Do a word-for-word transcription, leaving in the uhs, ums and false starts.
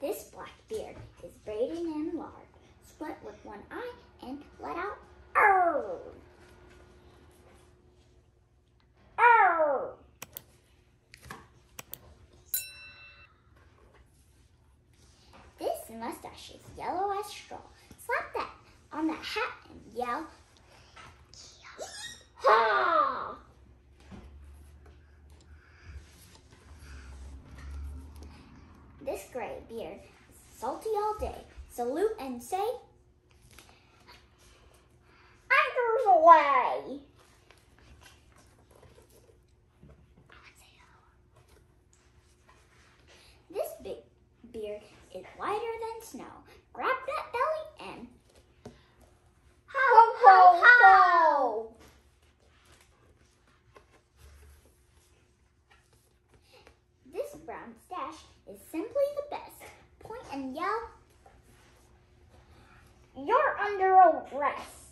This black beard is braided and large, split with one eye, and let out, "Arr!" Arr! This mustache is yellow as straw. Slap that on that hat and yell, "Hee-haw!" This gray beard is salty all day. Salute and say, "Anchors away!" This big beard is lighter than snow. Grab that belly and ho, ho, ho! This brown stache is simply the best. Point and yell, "You're under arrest!"